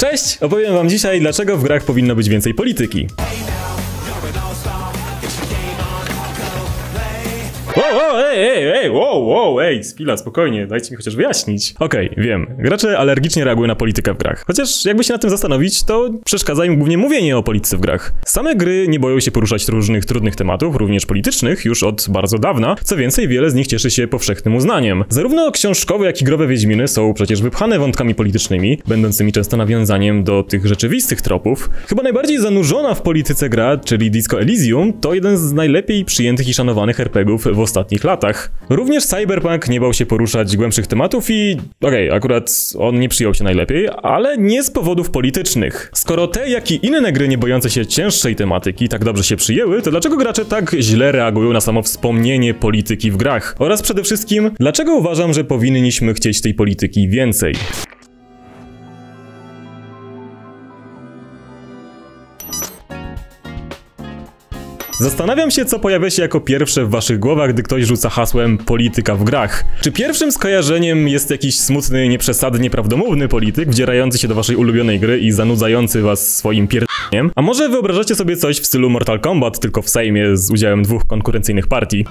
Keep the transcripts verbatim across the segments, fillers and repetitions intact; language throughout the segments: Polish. Cześć! Opowiem wam dzisiaj, dlaczego w grach powinno być więcej polityki. Wow, wow, ej, ej, ej, wow, wow, ej, spila, spokojnie, dajcie mi chociaż wyjaśnić. Okej, okay, wiem, gracze alergicznie reagują na politykę w grach. Chociaż jakby się nad tym zastanowić, to przeszkadza im głównie mówienie o polityce w grach. Same gry nie boją się poruszać różnych trudnych tematów, również politycznych, już od bardzo dawna. Co więcej, wiele z nich cieszy się powszechnym uznaniem. Zarówno książkowe, jak i growe Wiedźminy są przecież wypchane wątkami politycznymi, będącymi często nawiązaniem do tych rzeczywistych tropów. Chyba najbardziej zanurzona w polityce gra, czyli Disco Elysium, to jeden z najlepiej przyjętych i szanowanych er pe gie ów w W ostatnich latach. Również Cyberpunk nie bał się poruszać głębszych tematów i... Okej, okay, akurat on nie przyjął się najlepiej, ale nie z powodów politycznych. Skoro te, jak i inne gry nie bojące się cięższej tematyki tak dobrze się przyjęły, to dlaczego gracze tak źle reagują na samo wspomnienie polityki w grach? Oraz przede wszystkim, dlaczego uważam, że powinniśmy chcieć tej polityki więcej? Zastanawiam się, co pojawia się jako pierwsze w waszych głowach, gdy ktoś rzuca hasłem polityka w grach. Czy pierwszym skojarzeniem jest jakiś smutny, nieprzesadnie prawdomówny polityk, wdzierający się do waszej ulubionej gry i zanudzający was swoim pierdaniem? A może wyobrażacie sobie coś w stylu Mortal Kombat, tylko w Sejmie z udziałem dwóch konkurencyjnych partii?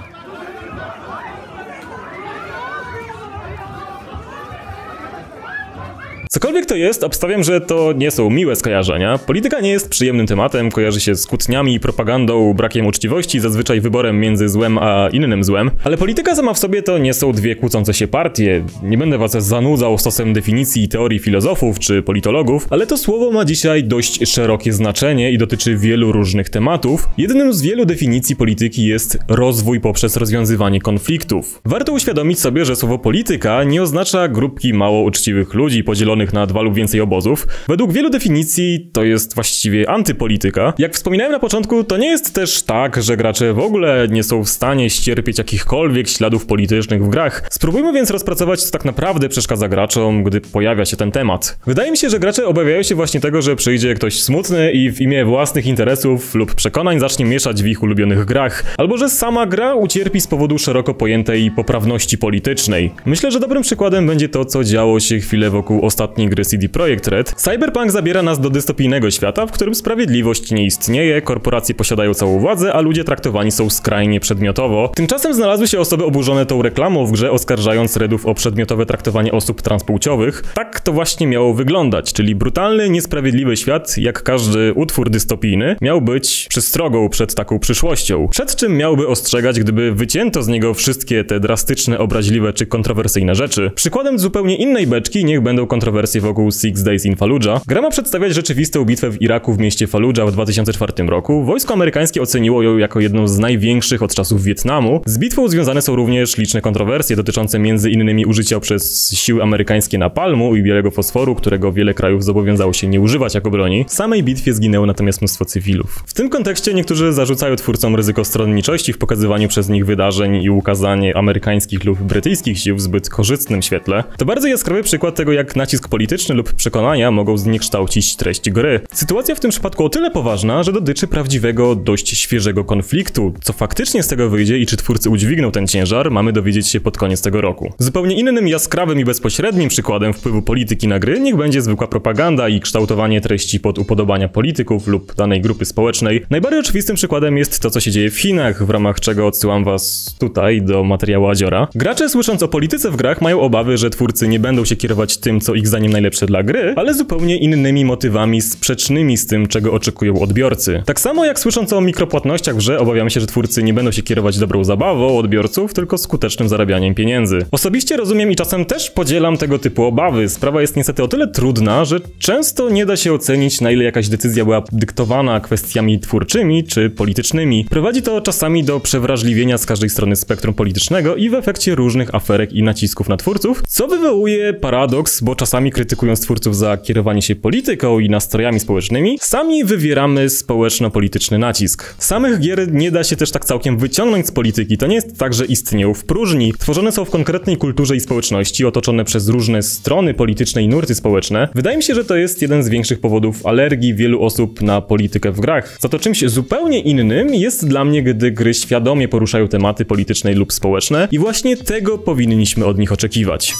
Cokolwiek to jest, obstawiam, że to nie są miłe skojarzenia. Polityka nie jest przyjemnym tematem, kojarzy się z kłótniami, propagandą, brakiem uczciwości, zazwyczaj wyborem między złem a innym złem. Ale polityka sama w sobie to nie są dwie kłócące się partie. Nie będę was zanudzał stosem definicji i teorii filozofów czy politologów, ale to słowo ma dzisiaj dość szerokie znaczenie i dotyczy wielu różnych tematów. Jednym z wielu definicji polityki jest rozwój poprzez rozwiązywanie konfliktów. Warto uświadomić sobie, że słowo polityka nie oznacza grupki mało uczciwych ludzi podzielonych na dwa lub więcej obozów. Według wielu definicji to jest właściwie antypolityka. Jak wspominałem na początku, to nie jest też tak, że gracze w ogóle nie są w stanie ścierpieć jakichkolwiek śladów politycznych w grach. Spróbujmy więc rozpracować, co tak naprawdę przeszkadza graczom, gdy pojawia się ten temat. Wydaje mi się, że gracze obawiają się właśnie tego, że przyjdzie ktoś smutny i w imię własnych interesów lub przekonań zacznie mieszać w ich ulubionych grach, albo że sama gra ucierpi z powodu szeroko pojętej poprawności politycznej. Myślę, że dobrym przykładem będzie to, co działo się chwilę wokół ostatnich gry C D Projekt Red. Cyberpunk zabiera nas do dystopijnego świata, w którym sprawiedliwość nie istnieje, korporacje posiadają całą władzę, a ludzie traktowani są skrajnie przedmiotowo. Tymczasem znalazły się osoby oburzone tą reklamą w grze, oskarżając Redów o przedmiotowe traktowanie osób transpłciowych. Tak to właśnie miało wyglądać, czyli brutalny, niesprawiedliwy świat, jak każdy utwór dystopijny, miał być przestrogą przed taką przyszłością. Przed czym miałby ostrzegać, gdyby wycięto z niego wszystkie te drastyczne, obraźliwe czy kontrowersyjne rzeczy. Przykładem zupełnie innej beczki niech będą kontrowersyjne wersję wokół Six Days in Fallujah. Gra ma przedstawiać rzeczywistą bitwę w Iraku w mieście Fallujah w dwa tysiące czwartym roku. Wojsko amerykańskie oceniło ją jako jedną z największych od czasów Wietnamu. Z bitwą związane są również liczne kontrowersje dotyczące między innymi użycia przez siły amerykańskie napalmu i białego fosforu, którego wiele krajów zobowiązało się nie używać jako broni. W samej bitwie zginęło natomiast mnóstwo cywilów. W tym kontekście niektórzy zarzucają twórcom ryzyko stronniczości w pokazywaniu przez nich wydarzeń i ukazanie amerykańskich lub brytyjskich sił w zbyt korzystnym świetle. To bardzo jaskrawy przykład tego, jak nacisk polityczny lub przekonania mogą zniekształcić treść gry. Sytuacja w tym przypadku o tyle poważna, że dotyczy prawdziwego, dość świeżego konfliktu. Co faktycznie z tego wyjdzie i czy twórcy udźwigną ten ciężar, mamy dowiedzieć się pod koniec tego roku. Zupełnie innym, jaskrawym i bezpośrednim przykładem wpływu polityki na gry niech będzie zwykła propaganda i kształtowanie treści pod upodobania polityków lub danej grupy społecznej. Najbardziej oczywistym przykładem jest to, co się dzieje w Chinach, w ramach czego odsyłam was tutaj do materiału Adziora. Gracze, słysząc o polityce w grach, mają obawy, że twórcy nie będą się kierować tym, co ich zdaniem najlepsze dla gry, ale zupełnie innymi motywami sprzecznymi z tym, czego oczekują odbiorcy. Tak samo jak słysząc o mikropłatnościach w grze, obawiam się, że twórcy nie będą się kierować dobrą zabawą odbiorców, tylko skutecznym zarabianiem pieniędzy. Osobiście rozumiem i czasem też podzielam tego typu obawy. Sprawa jest niestety o tyle trudna, że często nie da się ocenić, na ile jakaś decyzja była dyktowana kwestiami twórczymi czy politycznymi. Prowadzi to czasami do przewrażliwienia z każdej strony spektrum politycznego i w efekcie różnych aferek i nacisków na twórców, co wywołuje paradoks, bo czasami Sami krytykując twórców za kierowanie się polityką i nastrojami społecznymi, sami wywieramy społeczno-polityczny nacisk. Samych gier nie da się też tak całkiem wyciągnąć z polityki, to nie jest tak, że istnieją w próżni. Tworzone są w konkretnej kulturze i społeczności, otoczone przez różne strony polityczne i nurty społeczne. Wydaje mi się, że to jest jeden z większych powodów alergii wielu osób na politykę w grach. Za to czymś zupełnie innym jest dla mnie, gdy gry świadomie poruszają tematy polityczne lub społeczne i właśnie tego powinniśmy od nich oczekiwać.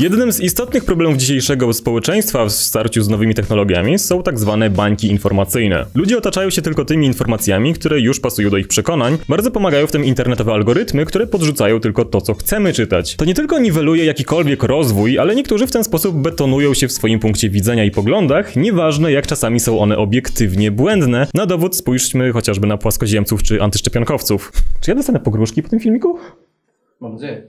Jednym z istotnych problemów dzisiejszego społeczeństwa w starciu z nowymi technologiami są tak zwane bańki informacyjne. Ludzie otaczają się tylko tymi informacjami, które już pasują do ich przekonań. Bardzo pomagają w tym internetowe algorytmy, które podrzucają tylko to, co chcemy czytać. To nie tylko niweluje jakikolwiek rozwój, ale niektórzy w ten sposób betonują się w swoim punkcie widzenia i poglądach, nieważne jak czasami są one obiektywnie błędne. Na dowód spójrzmy chociażby na płaskoziemców czy antyszczepionkowców. Czy ja dostanę pogróżki po tym filmiku?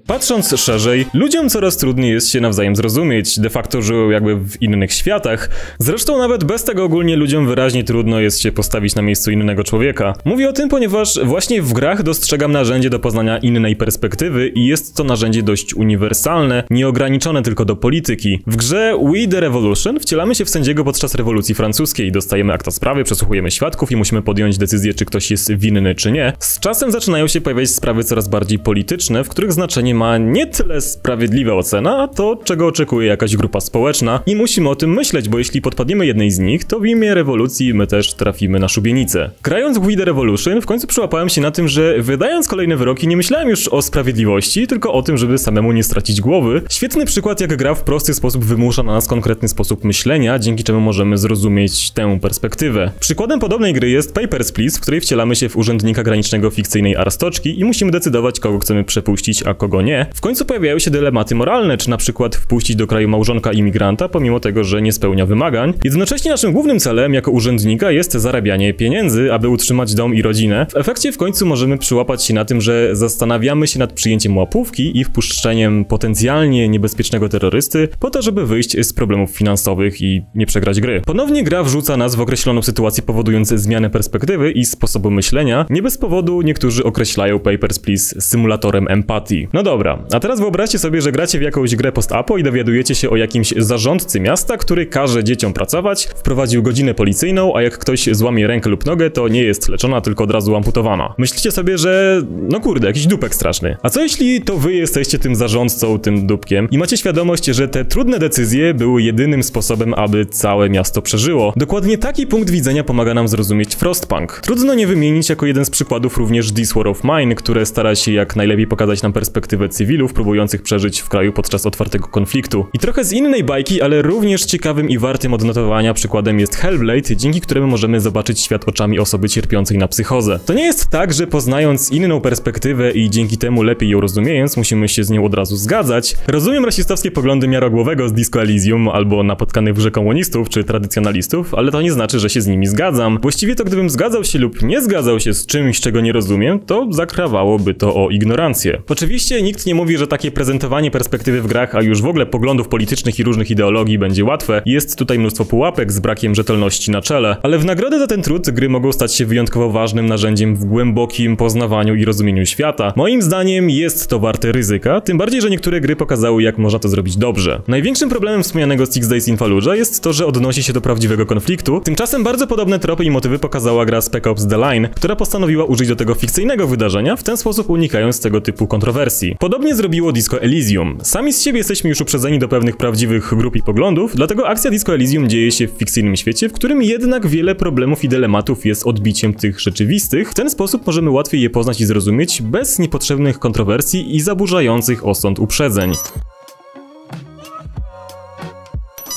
Patrząc szerzej, ludziom coraz trudniej jest się nawzajem zrozumieć, de facto żyją jakby w innych światach. Zresztą nawet bez tego ogólnie ludziom wyraźnie trudno jest się postawić na miejscu innego człowieka. Mówię o tym, ponieważ właśnie w grach dostrzegam narzędzie do poznania innej perspektywy i jest to narzędzie dość uniwersalne, nieograniczone tylko do polityki. W grze We the Revolution wcielamy się w sędziego podczas rewolucji francuskiej, dostajemy akta sprawy, przesłuchujemy świadków i musimy podjąć decyzję, czy ktoś jest winny, czy nie. Z czasem zaczynają się pojawiać sprawy coraz bardziej polityczne, w których znaczenie ma nie tyle sprawiedliwa ocena, a to, czego oczekuje jakaś grupa społeczna i musimy o tym myśleć, bo jeśli podpadniemy jednej z nich, to w imię rewolucji my też trafimy na szubienicę. Grając w We the Revolution w końcu przyłapałem się na tym, że wydając kolejne wyroki nie myślałem już o sprawiedliwości, tylko o tym, żeby samemu nie stracić głowy. Świetny przykład, jak gra w prosty sposób wymusza na nas konkretny sposób myślenia, dzięki czemu możemy zrozumieć tę perspektywę. Przykładem podobnej gry jest Papers, Please, w której wcielamy się w urzędnika granicznego fikcyjnej Arstoczki i musimy decydować, kogo chcemy przepuścić, a kogo nie. W końcu pojawiają się dylematy moralne, czy na przykład wpuścić do kraju małżonka imigranta, pomimo tego, że nie spełnia wymagań. Jednocześnie naszym głównym celem jako urzędnika jest zarabianie pieniędzy, aby utrzymać dom i rodzinę. W efekcie w końcu możemy przyłapać się na tym, że zastanawiamy się nad przyjęciem łapówki i wpuszczeniem potencjalnie niebezpiecznego terrorysty po to, żeby wyjść z problemów finansowych i nie przegrać gry. Ponownie gra wrzuca nas w określoną sytuację, powodując zmianę perspektywy i sposobu myślenia. Nie bez powodu niektórzy określają Papers, Please symulatorem empatii. No dobra, a teraz wyobraźcie sobie, że gracie w jakąś grę post-apo i dowiadujecie się o jakimś zarządcy miasta, który każe dzieciom pracować, wprowadził godzinę policyjną, a jak ktoś złamie rękę lub nogę, to nie jest leczona, tylko od razu amputowana. Myślicie sobie, że no kurde, jakiś dupek straszny. A co jeśli to wy jesteście tym zarządcą, tym dupkiem i macie świadomość, że te trudne decyzje były jedynym sposobem, aby całe miasto przeżyło? Dokładnie taki punkt widzenia pomaga nam zrozumieć Frostpunk. Trudno nie wymienić jako jeden z przykładów również This War of Mine, które stara się jak najlepiej pokazać nam perspektywę cywilów próbujących przeżyć w kraju podczas otwartego konfliktu. I trochę z innej bajki, ale również ciekawym i wartym odnotowania przykładem jest Hellblade, dzięki któremu możemy zobaczyć świat oczami osoby cierpiącej na psychozę. To nie jest tak, że poznając inną perspektywę i dzięki temu lepiej ją rozumiejąc, musimy się z nią od razu zgadzać. Rozumiem rasistowskie poglądy Miarogłowego z Disco Elysium albo napotkanych w grze komunistów czy tradycjonalistów, ale to nie znaczy, że się z nimi zgadzam. Właściwie to gdybym zgadzał się lub nie zgadzał się z czymś, czego nie rozumiem, to zakrawałoby to o ignorancję. Oczywiście nikt nie mówi, że takie prezentowanie perspektywy w grach, a już w ogóle poglądów politycznych i różnych ideologii będzie łatwe. Jest tutaj mnóstwo pułapek z brakiem rzetelności na czele, ale w nagrodę za ten trud gry mogą stać się wyjątkowo ważnym narzędziem w głębokim poznawaniu i rozumieniu świata. Moim zdaniem jest to warte ryzyka, tym bardziej, że niektóre gry pokazały, jak można to zrobić dobrze. Największym problemem wspomnianego Six Days in Fallujah jest to, że odnosi się do prawdziwego konfliktu. Tymczasem bardzo podobne tropy i motywy pokazała gra Spec Ops The Line, która postanowiła użyć do tego fikcyjnego wydarzenia, w ten sposób unikając tego typu kontrowersji. Podobnie zrobiło Disco Elysium. Sami z siebie jesteśmy już uprzedzeni do pewnych prawdziwych grup i poglądów, dlatego akcja Disco Elysium dzieje się w fikcyjnym świecie, w którym jednak wiele problemów i dylematów jest odbiciem tych rzeczywistych. W ten sposób możemy łatwiej je poznać i zrozumieć bez niepotrzebnych kontrowersji i zaburzających osąd uprzedzeń.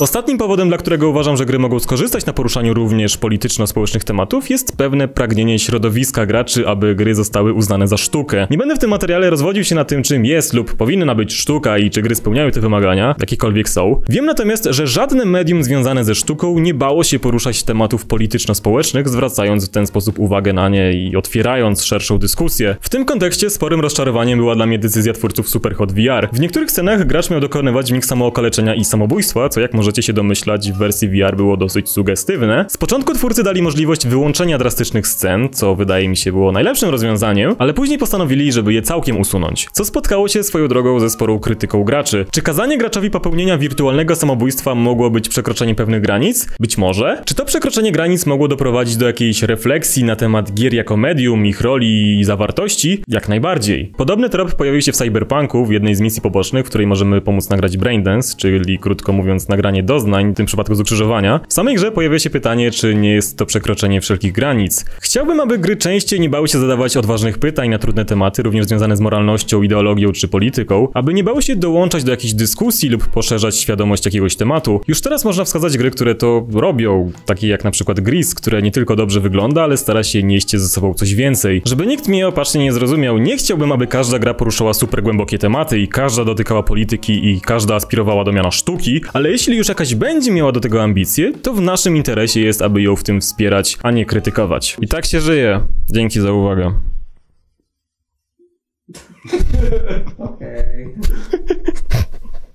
Ostatnim powodem, dla którego uważam, że gry mogą skorzystać na poruszaniu również polityczno-społecznych tematów, jest pewne pragnienie środowiska graczy, aby gry zostały uznane za sztukę. Nie będę w tym materiale rozwodził się na tym, czym jest lub powinna być sztuka i czy gry spełniają te wymagania, jakiekolwiek są. Wiem natomiast, że żadne medium związane ze sztuką nie bało się poruszać tematów polityczno-społecznych, zwracając w ten sposób uwagę na nie i otwierając szerszą dyskusję. W tym kontekście sporym rozczarowaniem była dla mnie decyzja twórców Superhot V R. W niektórych scenach gracz miał dokonywać mix samookaleczenia i samobójstwa, co jak może możecie się domyślać, w wersji V R było dosyć sugestywne. Z początku twórcy dali możliwość wyłączenia drastycznych scen, co wydaje mi się było najlepszym rozwiązaniem, ale później postanowili, żeby je całkiem usunąć, co spotkało się swoją drogą ze sporą krytyką graczy. Czy kazanie graczowi popełnienia wirtualnego samobójstwa mogło być przekroczeniem pewnych granic? Być może. Czy to przekroczenie granic mogło doprowadzić do jakiejś refleksji na temat gier jako medium, ich roli i zawartości? Jak najbardziej. Podobny trop pojawił się w Cyberpunku, w jednej z misji pobocznych, w której możemy pomóc nagrać Braindance, czyli krótko mówiąc nagranie uzyskanie doznań, w tym przypadku z ukrzyżowania, w samej grze pojawia się pytanie, czy nie jest to przekroczenie wszelkich granic. Chciałbym, aby gry częściej nie bały się zadawać odważnych pytań na trudne tematy, również związane z moralnością, ideologią czy polityką, aby nie bały się dołączać do jakichś dyskusji lub poszerzać świadomość jakiegoś tematu. Już teraz można wskazać gry, które to robią, takie jak na przykład Gris, które nie tylko dobrze wygląda, ale stara się nieść ze sobą coś więcej. Żeby nikt mnie opacznie nie zrozumiał, nie chciałbym, aby każda gra poruszała super głębokie tematy i każda dotykała polityki i każda aspirowała do miana sztuki, ale jeśli już jakaś będzie miała do tego ambicje, to w naszym interesie jest, aby ją w tym wspierać, a nie krytykować. I tak się żyje. Dzięki za uwagę. Okej.